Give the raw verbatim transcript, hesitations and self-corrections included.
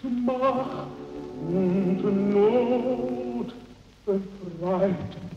Schmach und Not befreit.